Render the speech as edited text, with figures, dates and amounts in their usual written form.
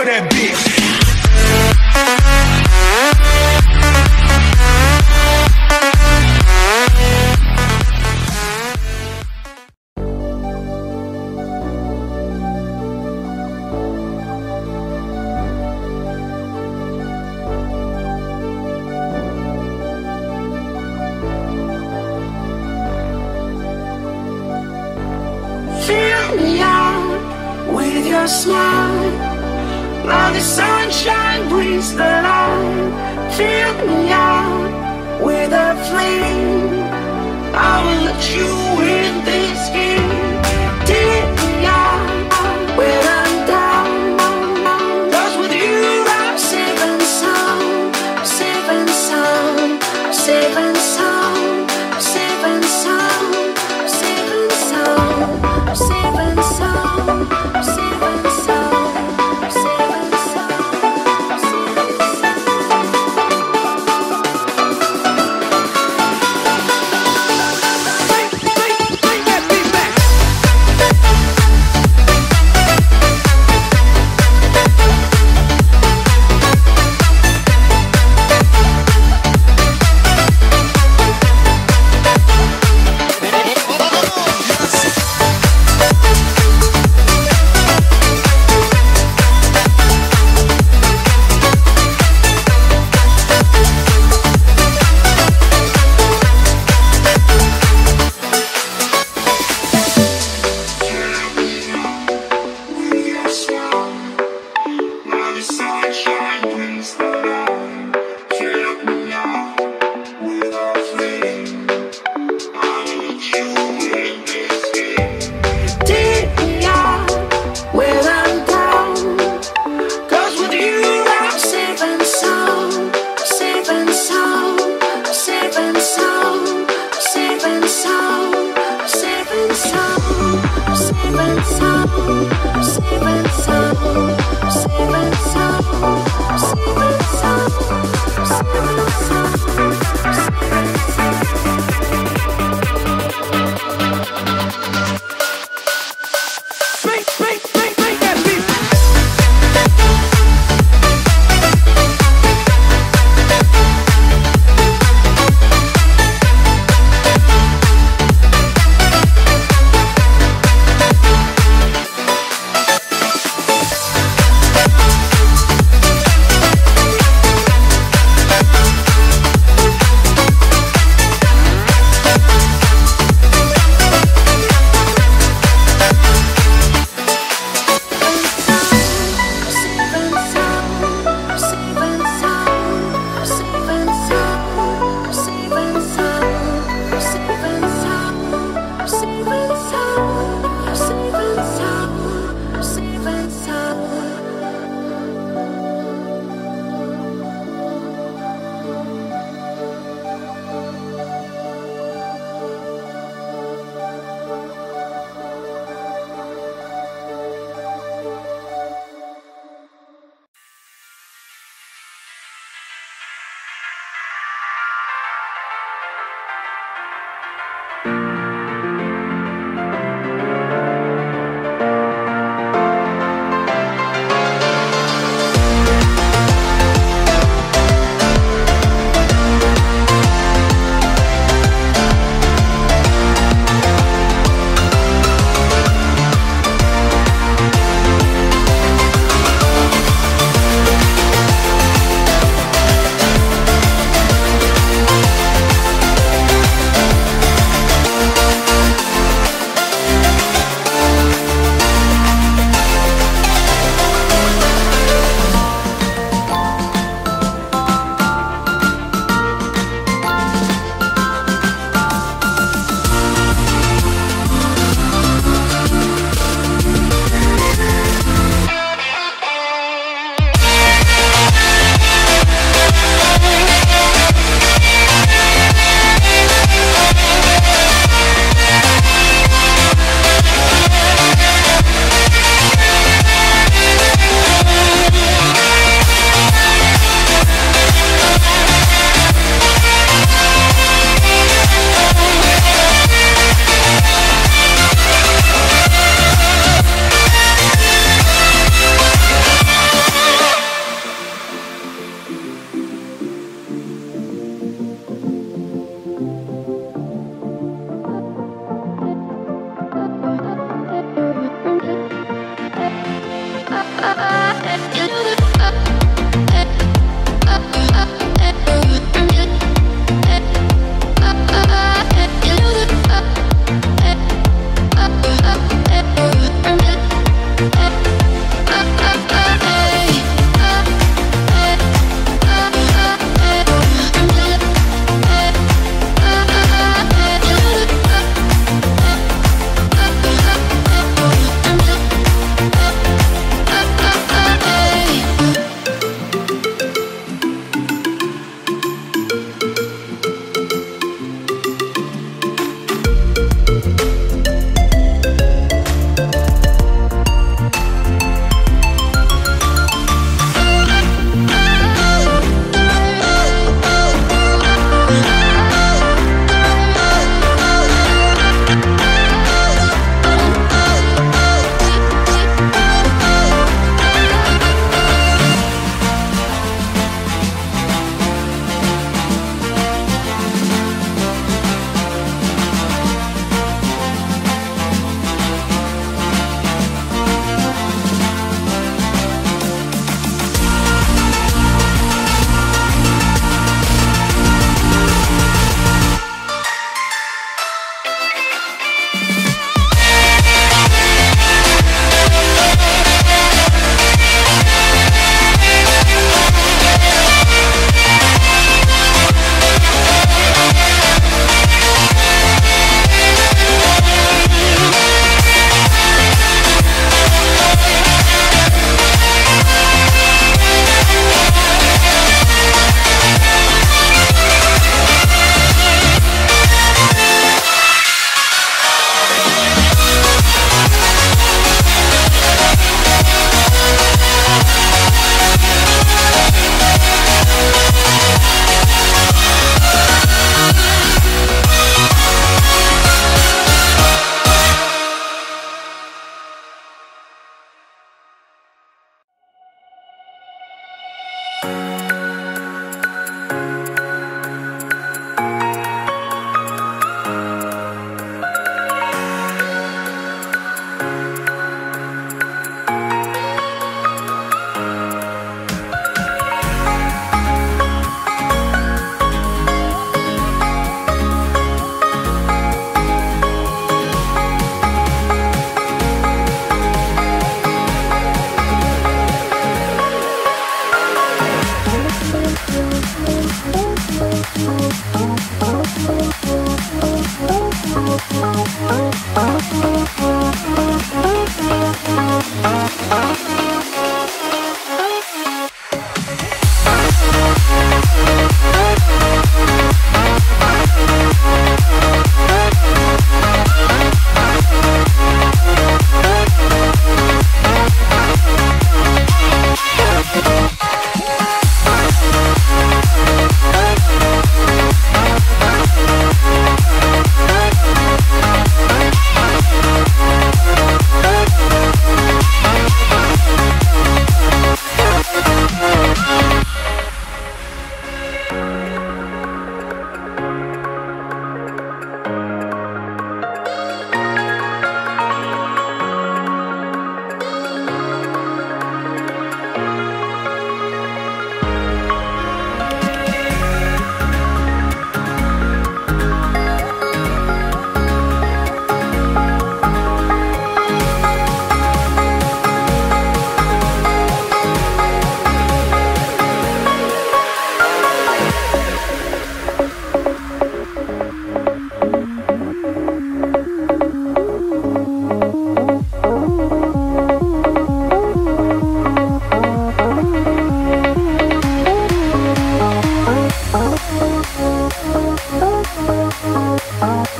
kill that bitch. Fill me out with your smile, now the sunshine brings the light. Fill me out with a flame, I will let you in this game. Dig me out when I'm down, 'cause with you I'm safe and sound, I'm safe and sound, I'm safe and sound, I'm safe and sound, I'm safe and sound, I'm safe and sound, I'm safe and sound, I'm safe and sound, I'm safe and sound. Bring that beat back.